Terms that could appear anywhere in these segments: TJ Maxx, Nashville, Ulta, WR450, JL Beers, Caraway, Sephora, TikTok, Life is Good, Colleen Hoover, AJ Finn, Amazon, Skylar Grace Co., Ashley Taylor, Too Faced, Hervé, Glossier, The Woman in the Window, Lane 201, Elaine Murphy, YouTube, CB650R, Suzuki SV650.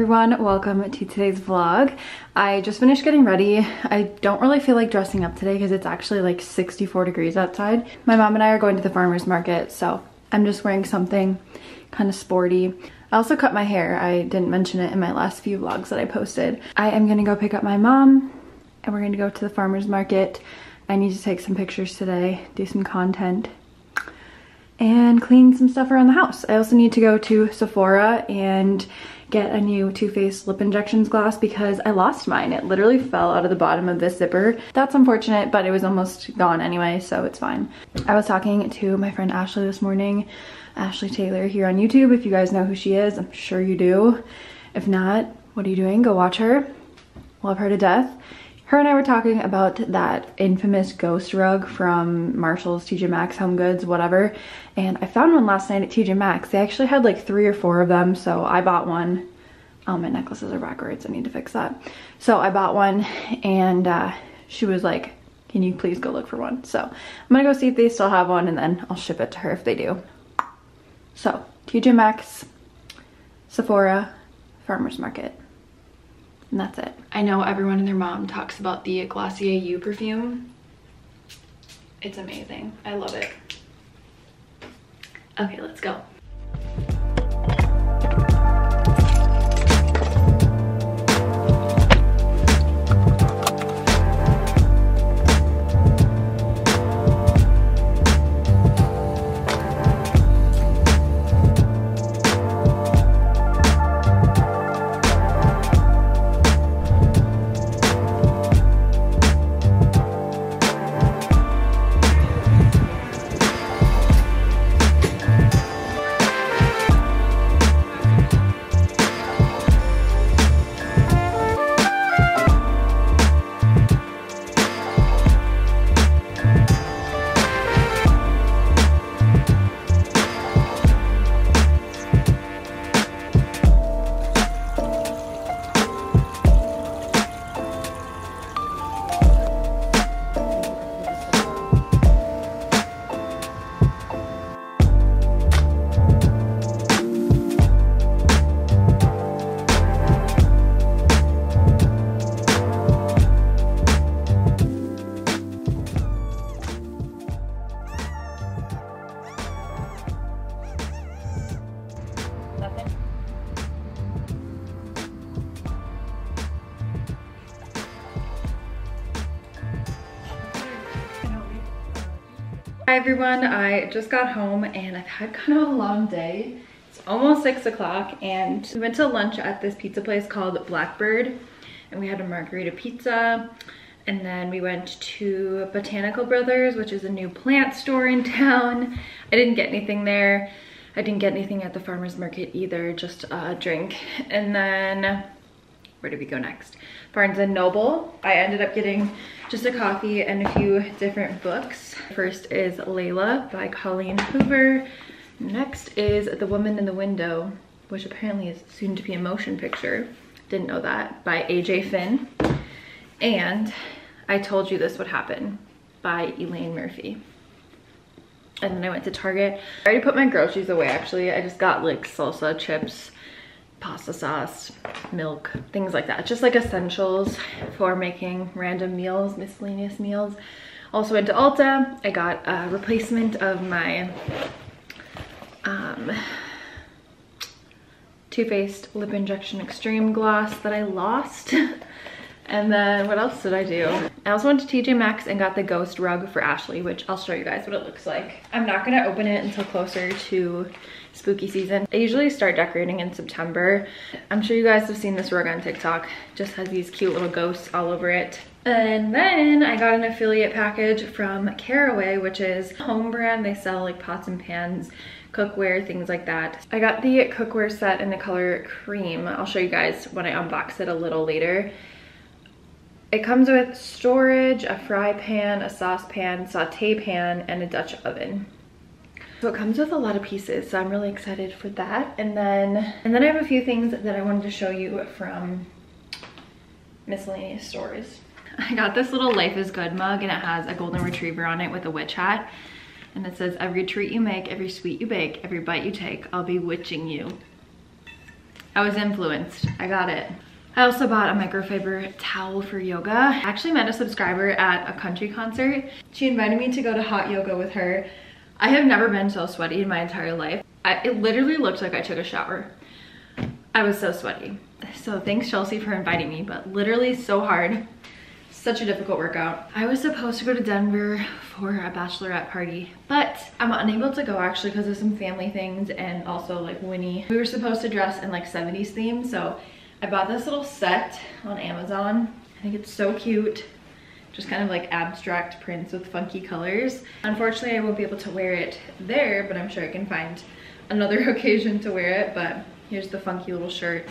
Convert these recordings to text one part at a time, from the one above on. everyone, welcome to today's vlog. I just finished getting ready. I don't really feel like dressing up today because it's actually like 64 degrees outside. My mom and I are going to the farmer's market, so I'm just wearing something kind of sporty. I also cut my hair. I didn't mention it in my last few vlogs that I posted. I am gonna go pick up my mom and we're gonna go to the farmer's market. I need to take some pictures today, do some content, and clean some stuff around the house. I also need to go to Sephora and get a new Too Faced lip injections gloss because I lost mine. It literally fell out of the bottom of this zipper. That's unfortunate, but it was almost gone anyway, so it's fine. I was talking to my friend Ashley this morning, Ashley Taylor here on YouTube. If you guys know who she is, I'm sure you do. If not, what are you doing? Go watch her. Love her to death. Her and I were talking about that infamous ghost rug from Marshall's, TJ Maxx, Home Goods, whatever. And I found one last night at TJ Maxx. They actually had like 3 or 4 of them, so I bought one. Oh, my necklaces are backwards. I need to fix that. So I bought one, and she was like, can you please go look for one? So I'm gonna go see if they still have one, and then I'll ship it to her if they do. So TJ Maxx, Sephora, Farmer's Market. And that's it. I know everyone and their mom talks about the Glossier You perfume. It's amazing. I love it. Okay, let's go. Hi everyone, I just got home and I've had kind of a long day. It's almost 6 o'clock and we went to lunch at this pizza place called Blackbird and we had a margarita pizza, and then we went to Botanical Brothers, which is a new plant store in town. I didn't get anything there. I didn't get anything at the farmer's market either, just a drink. And then where did we go next? Barnes and Noble. I ended up getting just a coffee and a few different books. First is Layla by Colleen Hoover. Next is The Woman in the Window, which apparently is soon to be a motion picture. Didn't know that, by AJ Finn. And I Told You This Would Happen by Elaine Murphy. And then I went to Target. I already put my groceries away actually. I just got like salsa, chips, pasta sauce, milk, things like that. Just like essentials for making random meals, miscellaneous meals. Also went to Ulta. I got a replacement of my Too Faced Lip Injection Extreme Gloss that I lost. And then what else did I do? I also went to TJ Maxx and got the ghost rug for Ashley, which I'll show you guys what it looks like. I'm not gonna open it until closer to spooky season. I usually start decorating in September. I'm sure you guys have seen this rug on TikTok. It just has these cute little ghosts all over it. And then I got an affiliate package from Caraway, which is a home brand. They sell like pots and pans, cookware, things like that. I got the cookware set in the color cream. I'll show you guys when I unbox it a little later. It comes with storage, a fry pan, a saucepan, saute pan, and a Dutch oven. So it comes with a lot of pieces, so I'm really excited for that. And then I have a few things that I wanted to show you from miscellaneous stores. I got this little Life is Good mug, and it has a golden retriever on it with a witch hat. And it says, every treat you make, every sweet you bake, every bite you take, I'll be witching you. I was influenced. I got it. I also bought a microfiber towel for yoga. I actually met a subscriber at a country concert. She invited me to go to hot yoga with her. I have never been so sweaty in my entire life. It literally looked like I took a shower. I was so sweaty. So thanks Chelsea for inviting me, but literally so hard. Such a difficult workout. I was supposed to go to Denver for a bachelorette party, but I'm unable to go actually because of some family things and also like Winnie. We were supposed to dress in like 70s theme, so I bought this little set on Amazon. I think it's so cute. Just kind of like abstract prints with funky colors. Unfortunately, I won't be able to wear it there, but I'm sure I can find another occasion to wear it. But here's the funky little shirt,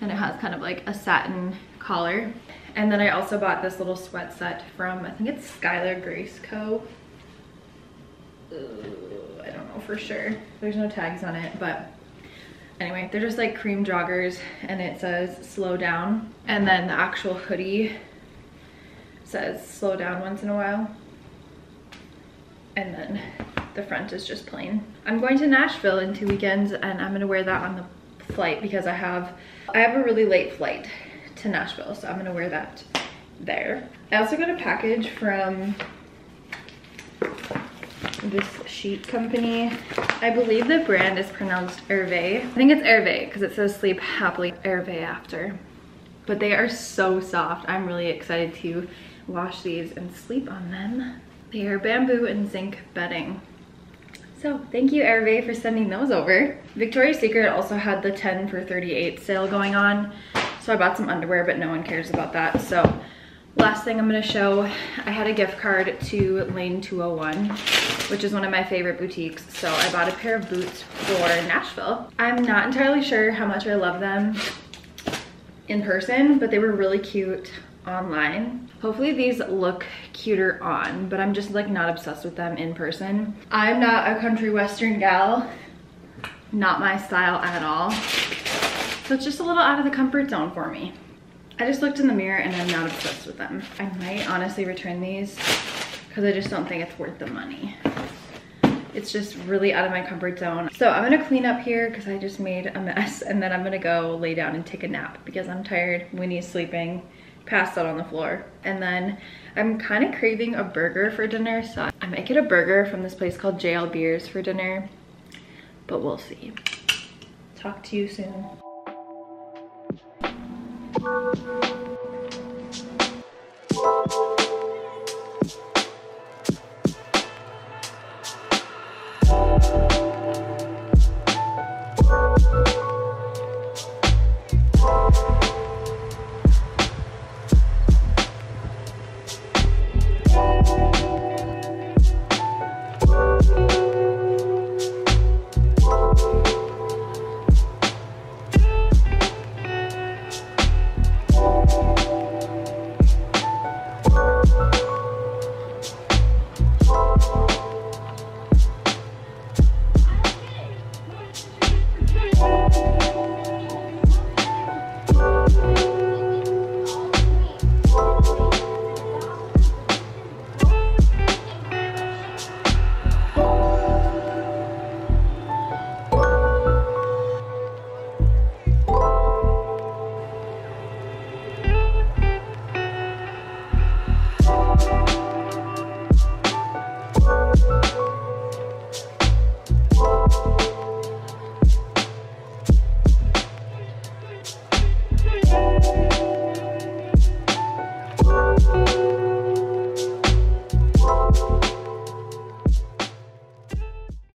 and it has kind of like a satin collar. And then I also bought this little sweat set from, I think it's Skylar Grace Co. I don't know for sure. There's no tags on it, but anyway, they're just like cream joggers and it says slow down, and then the actual hoodie says slow down once in a while, and then the front is just plain. I'm going to Nashville in 2 weekends and I'm gonna wear that on the flight because I have a really late flight to Nashville, so I'm gonna wear that there. I also got a package from this sheet company. I believe the brand is pronounced Hervé. I think it's Hervé because it says sleep happily Hervé after. But they are so soft. I'm really excited to wash these and sleep on them. They are bamboo and zinc bedding. So thank you Hervé for sending those over. Victoria's Secret also had the 10 for 38 sale going on. So I bought some underwear, but no one cares about that. So last thing I'm gonna show, I had a gift card to Lane 201, which is one of my favorite boutiques. So I bought a pair of boots for Nashville. I'm not entirely sure how much I love them in person, but they were really cute online. Hopefully these look cuter on, but I'm just like not obsessed with them in person. I'm not a country western gal, not my style at all. So it's just a little out of the comfort zone for me. I just looked in the mirror and I'm not obsessed with them. I might honestly return these because I just don't think it's worth the money. It's just really out of my comfort zone. So I'm gonna clean up here because I just made a mess, and then I'm gonna go lay down and take a nap because I'm tired. Winnie's sleeping, passed out on the floor. And then I'm kind of craving a burger for dinner, so I might get a burger from this place called JL Beers for dinner, but we'll see. Talk to you soon.